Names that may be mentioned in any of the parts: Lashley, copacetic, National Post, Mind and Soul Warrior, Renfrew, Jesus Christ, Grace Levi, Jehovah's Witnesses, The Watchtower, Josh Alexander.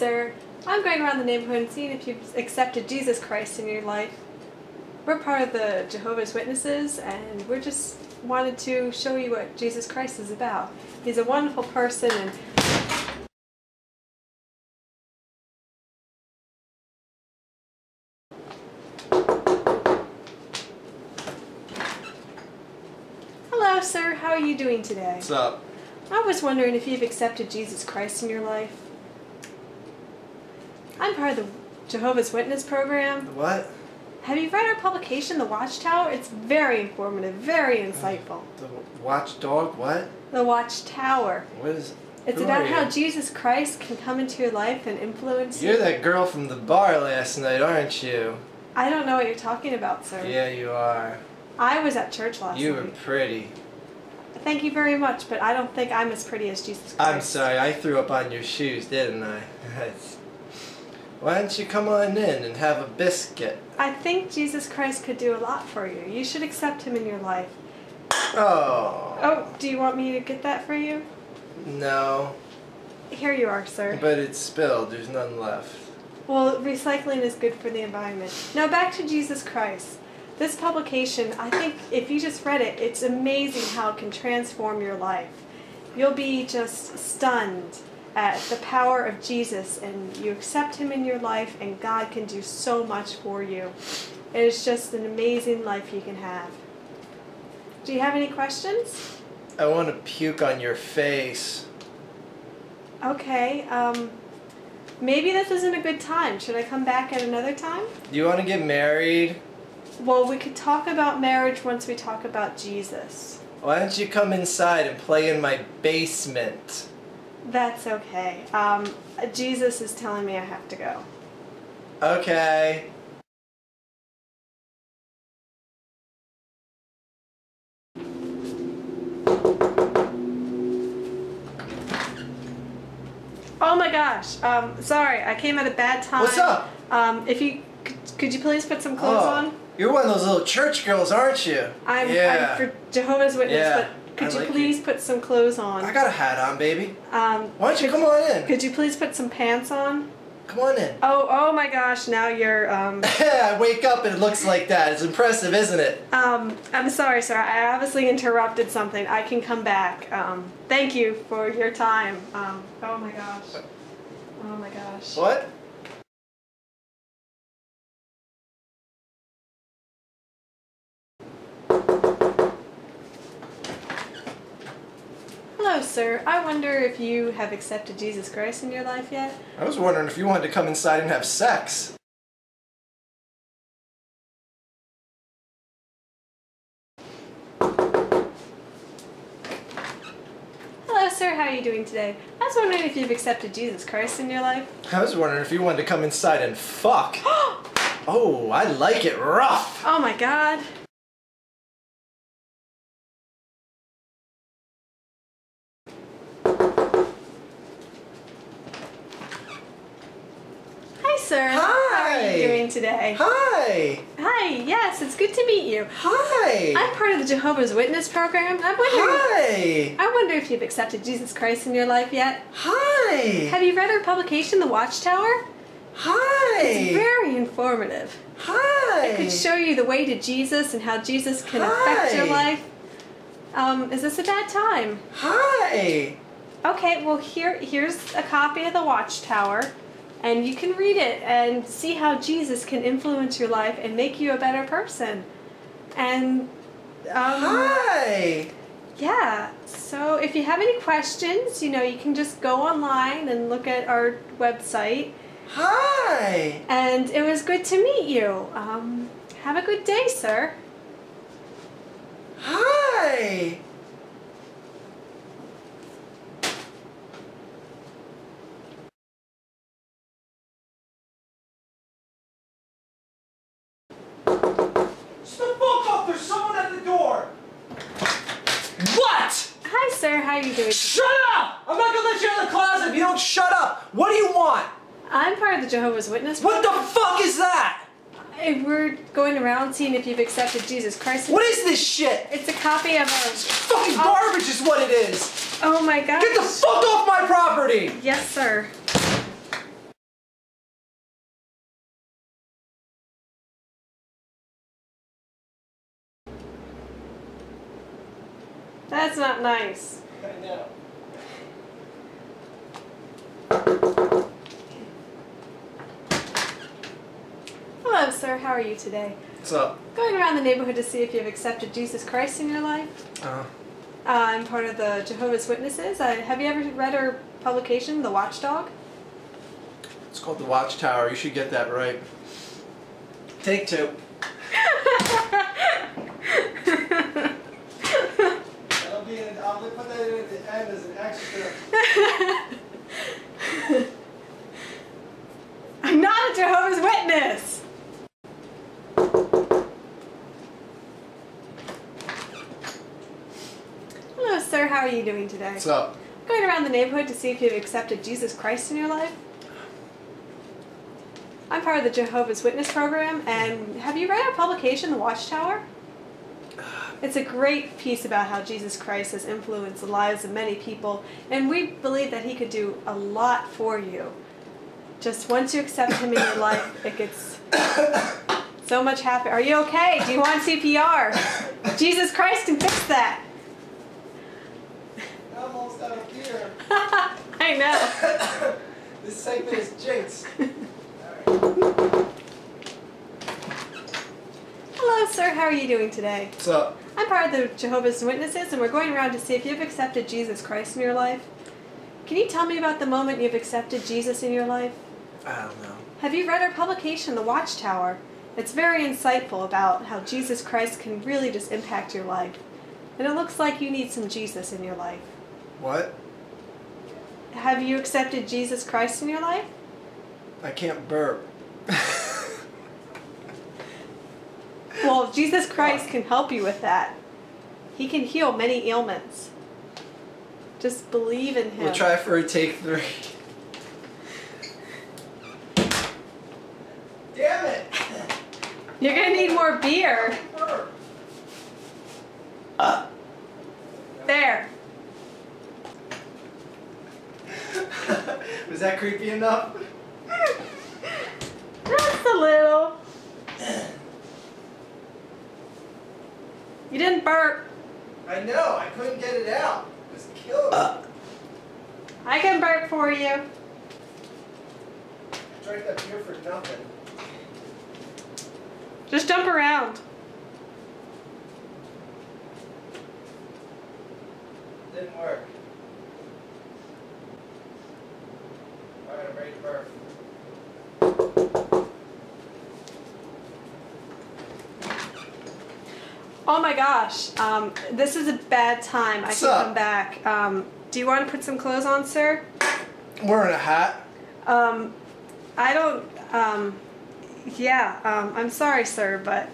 sir, I'm going around the neighborhood and seeing if you've accepted Jesus Christ in your life. We're part of the Jehovah's Witnesses, and we just wanted to show you what Jesus Christ is about. He's a wonderful person, and hello, sir. How are you doing today? What's up? I was wondering if you've accepted Jesus Christ in your life. I'm part of the Jehovah's Witness program. The what? Have you read our publication, The Watchtower? It's very informative, very insightful. The Watchdog? What? The Watchtower. What is it? It's about how Jesus Christ can come into your life and influence you. You're that girl from the bar last night, aren't you? I don't know what you're talking about, sir. Yeah, you are. I was at church last night. You were pretty. Thank you very much, but I don't think I'm as pretty as Jesus Christ. I'm sorry, I threw up on your shoes, didn't I? Why don't you come on in and have a biscuit? I think Jesus Christ could do a lot for you. You should accept him in your life. Oh. Oh, do you want me to get that for you? No. Here you are, sir. But it's spilled. There's none left. Well, recycling is good for the environment. Now back to Jesus Christ. This publication, I think if you just read it, it's amazing how it can transform your life. You'll be just stunned at the power of Jesus, and you accept him in your life, and God can do so much for you. It is just an amazing life you can have. Do you have any questions? I want to puke on your face. Okay, maybe this isn't a good time. Should I come back at another time? Do you want to get married? Well, we could talk about marriage once we talk about Jesus. Why don't you come inside and play in my basement? That's okay. Jesus is telling me I have to go. Okay. Oh my gosh. Sorry, I came at a bad time. What's up? If you could you please put some clothes on? You're one of those little church girls, aren't you? I'm for Jehovah's Witness, but could you please put some clothes on? I got a hat on, baby. Why don't you come on in? Could you please put some pants on? Come on in. Oh my gosh, now you're, I wake up and it looks like that. It's impressive, isn't it? I'm sorry, sir. I obviously interrupted something. I can come back. Thank you for your time. Oh my gosh. Oh my gosh. What? Hello, sir. I wonder if you have accepted Jesus Christ in your life yet? I was wondering if you wanted to come inside and have sex. Hello, sir. How are you doing today? I was wondering if you've accepted Jesus Christ in your life. I was wondering if you wanted to come inside and fuck. Oh, I like it rough. Oh my God. Sir. Hi. How are you doing today? Hi. Hi. Yes, it's good to meet you. Hi. I'm part of the Jehovah's Witness program. I wonder if you've accepted Jesus Christ in your life yet. Hi. Have you read our publication, The Watchtower? Hi. It's very informative. Hi. It could show you the way to Jesus and how Jesus can affect your life. Is this a bad time? Hi. Okay. Well, here's a copy of The Watchtower. And you can read it and see how Jesus can influence your life and make you a better person. And, hi! Yeah, so if you have any questions, you know, you can just go online and look at our website. Hi! And it was good to meet you. Have a good day, sir. Hi! Sir, how are you doing? Shut up! I'm not gonna let you out of the closet if you don't shut up! What do you want? I'm part of the Jehovah's Witness. What the fuck is that? We're going around seeing if you've accepted Jesus Christ. What is this shit? It's a copy of a... It's fucking garbage is what it is! Oh my God. Get the fuck off my property! Yes, sir. That's not nice. No. Hello, sir. How are you today? What's up? Going around the neighborhood to see if you've accepted Jesus Christ in your life. I'm part of the Jehovah's Witnesses. Have you ever read our publication, The Watchdog? It's called The Watchtower. You should get that right. Take two. I'll put that in at the end as an extra. I'm not a Jehovah's Witness! Hello, sir. How are you doing today? What's up? Going around the neighborhood to see if you've accepted Jesus Christ in your life. I'm part of the Jehovah's Witness program, and have you read our publication, The Watchtower? It's a great piece about how Jesus Christ has influenced the lives of many people, and we believe that he could do a lot for you. Just once you accept him in your life, it gets so much happier. Are you okay? Do you want CPR? Jesus Christ can fix that. I'm almost out of gear. I know. This segment is jinxed. Hello, sir. How are you doing today? What's up? I'm part of the Jehovah's Witnesses, and we're going around to see if you've accepted Jesus Christ in your life. Can you tell me about the moment you've accepted Jesus in your life? I don't know. Have you read our publication, The Watchtower? It's very insightful about how Jesus Christ can really just impact your life. And it looks like you need some Jesus in your life. What? Have you accepted Jesus Christ in your life? I can't burp. Well, Jesus Christ can help you with that. He can heal many ailments. Just believe in him. We'll try for a take 3. Damn it! You're gonna need more beer. There. Was that creepy enough? Just a little. You didn't burp. I know. I couldn't get it out. It was killing me. I can burp for you. I drank that beer for nothing. Just jump around. Didn't work. All right, I'm ready to burp. Oh my gosh, this is a bad time. I can come back. Do you want to put some clothes on, sir? Wearing a hat. I don't, yeah, I'm sorry, sir, but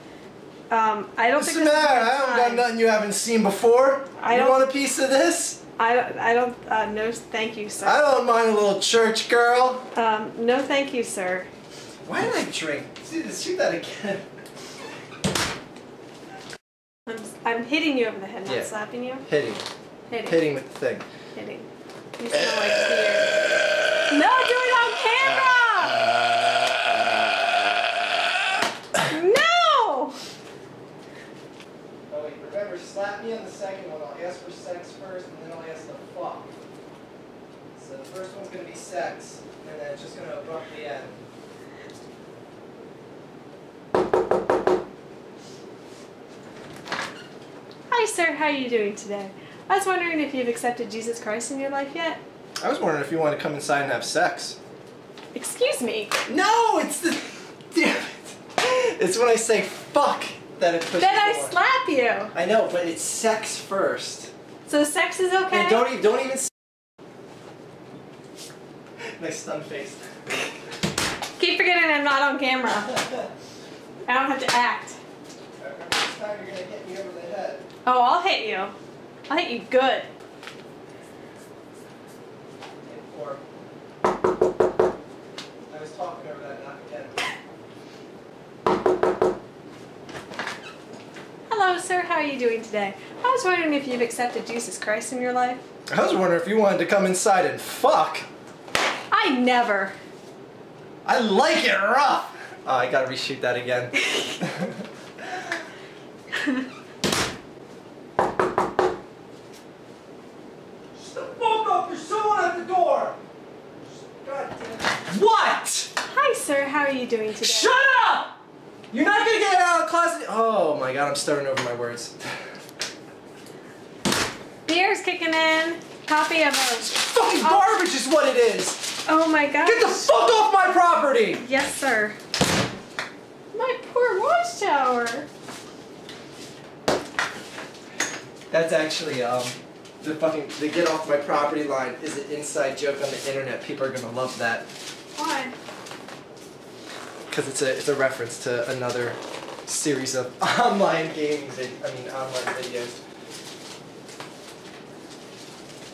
I don't think this is a bad time. I haven't got nothing you haven't seen before. You want a piece of this? I don't, no thank you, sir. I don't mind a little church girl. No thank you, sir. Why did I drink? Shoot that again. I'm hitting you over the head, not slapping you. Hitting with the thing. You smell like beer. No, do it on camera! No! Oh wait, remember, slap me on the second one. I'll ask for sex first, and then I'll ask the fuck. So the first one's going to be sex, and then it's just going to abruptly end. Sir, how are you doing today? I was wondering if you've accepted Jesus Christ in your life yet? I was wondering if you want to come inside and have sex. Excuse me? No, it's the... Damn it. It's when I say fuck that it pushes Then I slap you. I know, but it's sex first. So sex is okay? And don't even... Nice stun face. Keep forgetting I'm not on camera. I don't have to act. I remember this time you're going to hit me over the head. Oh, I'll hit you. I'll hit you good. I was talking over that, not again. Hello, sir. How are you doing today? I was wondering if you've accepted Jesus Christ in your life. I was wondering if you wanted to come inside and fuck. I never. I like it rough. Oh, I gotta reshoot that again. are you doing today? Shut up! You're not gonna get out of the closet. Oh my god, I'm stuttering over my words. Beer's kicking in. Copy of a... Fucking garbage is what it is! Oh my god. Get the fuck off my property! Yes, sir. My poor watchtower. That's actually, the fucking, the get off my property line is an inside joke on the internet. People are gonna love that. Why? Because it's a reference to another series of online games, online videos.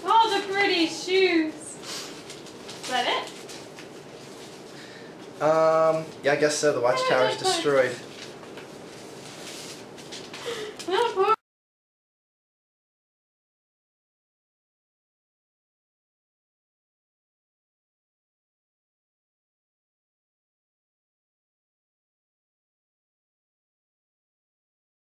Oh, the pretty shoes. Is that it? Yeah, I guess so. The watchtower's destroyed.